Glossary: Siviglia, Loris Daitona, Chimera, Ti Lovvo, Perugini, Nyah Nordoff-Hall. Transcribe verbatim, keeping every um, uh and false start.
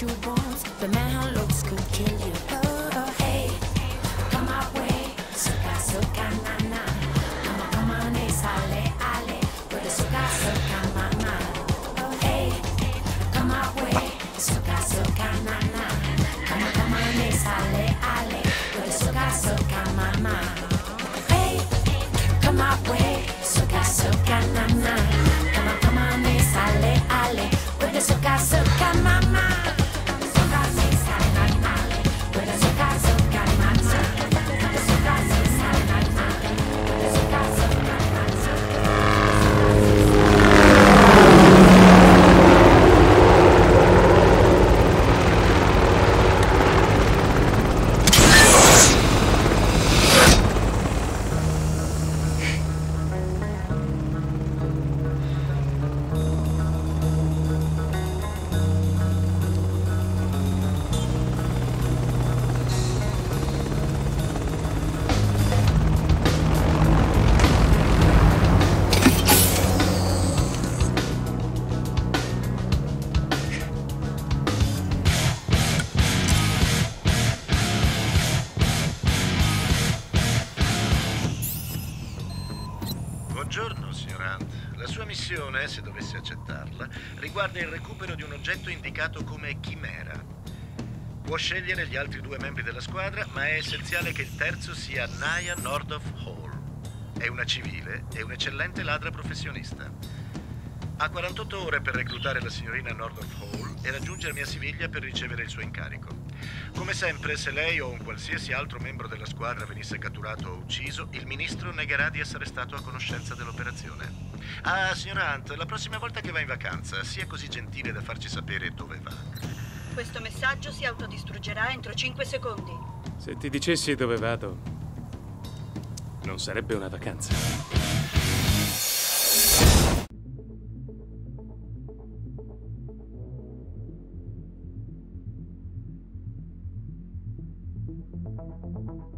you once, the man who looks could kill you. Oh, oh hey, come my way, suka suka na na, come on come on, it's ale ale, with a suka suka mama. Oh hey, come my way, suka suka na na, come on come on, it's ale ale, with a suka suka mama. Hey, come my way, suka suka na na, come on come on, it's ale ale, with a suka suka mama. Buongiorno, signor Hunt. La sua missione, se dovesse accettarla, riguarda il recupero di un oggetto indicato come Chimera. Può scegliere gli altri due membri della squadra, ma è essenziale che il terzo sia Nyah Nordoff-Hall. È una civile e un'eccellente ladra professionista. Ha quarantotto ore per reclutare la signorina Nordoff-Hall e raggiungermi a Siviglia per ricevere il suo incarico. Come sempre, se lei o un qualsiasi altro membro della squadra venisse catturato o ucciso, il ministro negherà di essere stato a conoscenza dell'operazione. Ah, signora Hunt, la prossima volta che va in vacanza, sia così gentile da farci sapere dove va. Questo messaggio si autodistruggerà entro cinque secondi. Se ti dicessi dove vado, non sarebbe una vacanza. Thank you.